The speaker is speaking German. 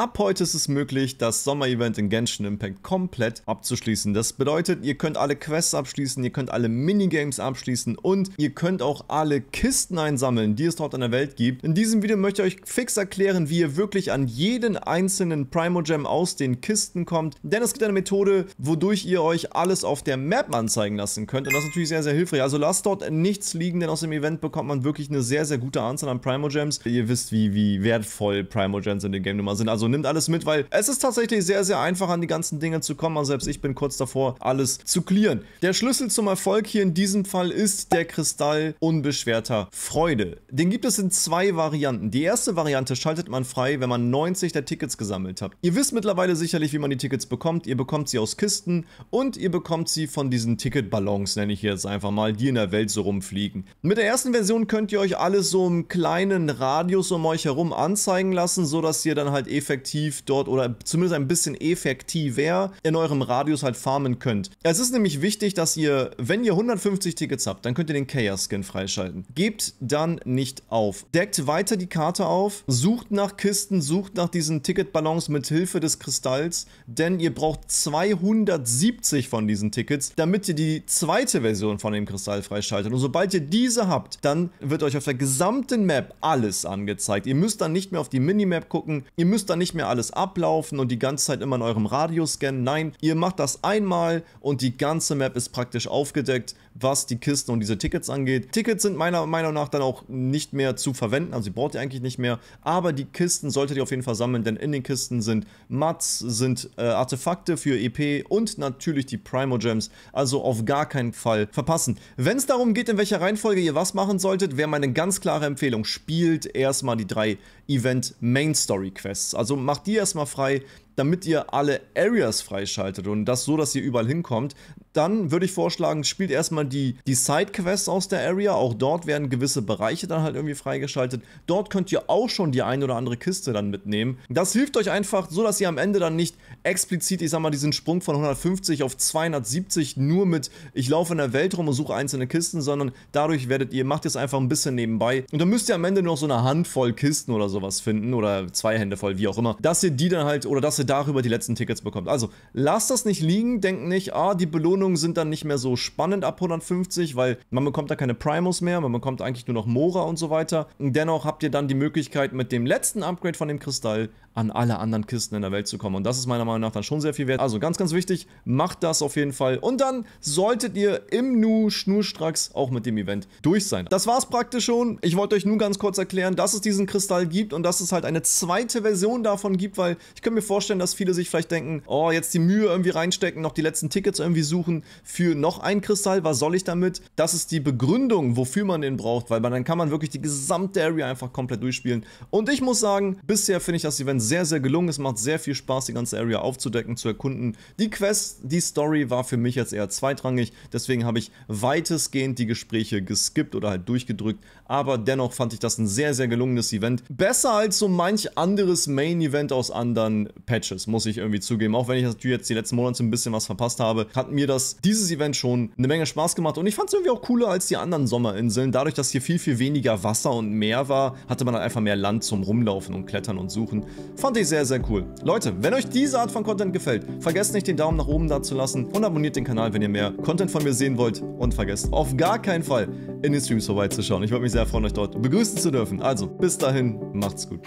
Ab heute ist es möglich, das Sommer-Event in Genshin Impact komplett abzuschließen. Das bedeutet, ihr könnt alle Quests abschließen, ihr könnt alle Minigames abschließen und ihr könnt auch alle Kisten einsammeln, die es dort in der Welt gibt. In diesem Video möchte ich euch fix erklären, wie ihr wirklich an jeden einzelnen Primogem aus den Kisten kommt, denn es gibt eine Methode, wodurch ihr euch alles auf der Map anzeigen lassen könnt und das ist natürlich sehr, sehr hilfreich. Also lasst dort nichts liegen, denn aus dem Event bekommt man wirklich eine sehr, sehr gute Anzahl an Primogems. Ihr wisst, wie wertvoll Primogems in dem Game nochmal sind. Also nimmt alles mit, weil es ist tatsächlich sehr, sehr einfach, an die ganzen Dinge zu kommen. Also selbst ich bin kurz davor, alles zu clearen. Der Schlüssel zum Erfolg hier in diesem Fall ist der Kristall unbeschwerter Freude. Den gibt es in zwei Varianten. Die erste Variante schaltet man frei, wenn man 90 der Tickets gesammelt hat. Ihr wisst mittlerweile sicherlich, wie man die Tickets bekommt. Ihr bekommt sie aus Kisten und ihr bekommt sie von diesen Ticketballons, nenne ich jetzt einfach mal, die in der Welt so rumfliegen. Mit der ersten Version könnt ihr euch alles so im kleinen Radius um euch herum anzeigen lassen, sodass ihr dann halt effektiv dort oder zumindest ein bisschen effektiver in eurem Radius halt farmen könnt. Es ist nämlich wichtig, dass ihr, wenn ihr 150 Tickets habt, dann könnt ihr den Chaos-Skin freischalten. Gebt dann nicht auf. Deckt weiter die Karte auf, sucht nach Kisten, sucht nach diesen Ticketballons mit Hilfe des Kristalls, denn ihr braucht 270 von diesen Tickets, damit ihr die zweite Version von dem Kristall freischaltet. Und sobald ihr diese habt, dann wird euch auf der gesamten Map alles angezeigt. Ihr müsst dann nicht mehr auf die Minimap gucken, ihr müsst dann nicht mehr alles ablaufen und die ganze Zeit immer in eurem Radius scannen. Nein, ihr macht das einmal und die ganze Map ist praktisch aufgedeckt, was die Kisten und diese Tickets angeht. Tickets sind meiner Meinung nach dann auch nicht mehr zu verwenden, also die braucht ihr eigentlich nicht mehr, aber die Kisten solltet ihr auf jeden Fall sammeln, denn in den Kisten sind Mats, sind Artefakte für EP und natürlich die Primogems, also auf gar keinen Fall verpassen. Wenn es darum geht, in welcher Reihenfolge ihr was machen solltet, wäre meine ganz klare Empfehlung, spielt erstmal die 3 Event Main Story Quests. Also macht die erstmal frei, damit ihr alle Areas freischaltet und das so, dass ihr überall hinkommt. Dann würde ich vorschlagen, spielt erstmal die Side-Quests aus der Area. Auch dort werden gewisse Bereiche dann halt irgendwie freigeschaltet. Dort könnt ihr auch schon die ein oder andere Kiste dann mitnehmen. Das hilft euch einfach, so dass ihr am Ende dann nicht explizit, ich sag mal, diesen Sprung von 150 auf 270 nur mit, ich laufe in der Welt rum und suche einzelne Kisten, sondern dadurch macht ihr es einfach ein bisschen nebenbei. Und dann müsst ihr am Ende nur noch so eine Handvoll Kisten oder sowas finden oder 2 Hände voll, wie auch immer, dass ihr die dann halt, oder dass ihr darüber die letzten Tickets bekommt. Also lasst das nicht liegen, denkt nicht, die Belohnungen sind dann nicht mehr so spannend ab 150, weil man bekommt da keine Primos mehr, man bekommt eigentlich nur noch Mora und so weiter. Und dennoch habt ihr dann die Möglichkeit, mit dem letzten Upgrade von dem Kristall an alle anderen Kisten in der Welt zu kommen. Und das ist meiner Meinung nach dann schon sehr viel wert. Also ganz, ganz wichtig, macht das auf jeden Fall. Und dann solltet ihr im Nu schnurstracks auch mit dem Event durch sein. Das war's praktisch schon. Ich wollte euch nur ganz kurz erklären, dass es diesen Kristall gibt und dass es halt eine zweite Version davon gibt, weil ich könnte mir vorstellen, dass viele sich vielleicht denken, oh, jetzt die Mühe irgendwie reinstecken, noch die letzten Tickets irgendwie suchen für noch ein Kristall, was soll ich damit? Das ist die Begründung, wofür man den braucht, weil dann kann man wirklich die gesamte Area einfach komplett durchspielen. Und ich muss sagen, bisher finde ich das Event sehr, sehr gelungen. Es macht sehr viel Spaß, die ganze Area aufzudecken, zu erkunden. Die Quest, die Story war für mich jetzt eher zweitrangig, deswegen habe ich weitestgehend die Gespräche geskippt oder halt durchgedrückt, aber dennoch fand ich das ein sehr, sehr gelungenes Event. Besser als so manch anderes Main-Event aus anderen Patches, muss ich irgendwie zugeben. Auch wenn ich natürlich jetzt die letzten Monate ein bisschen was verpasst habe, hat mir dieses Event schon eine Menge Spaß gemacht und ich fand es irgendwie auch cooler als die anderen Sommerinseln. Dadurch, dass hier viel, viel weniger Wasser und Meer war, hatte man halt einfach mehr Land zum Rumlaufen und Klettern und Suchen. Fand ich sehr, sehr cool. Leute, wenn euch diese Art von Content gefällt, vergesst nicht, den Daumen nach oben da zu lassen und abonniert den Kanal, wenn ihr mehr Content von mir sehen wollt und vergesst auf gar keinen Fall in den Streams vorbeizuschauen. Ich würde mich sehr freuen, euch dort begrüßen zu dürfen. Also, bis dahin, macht's gut.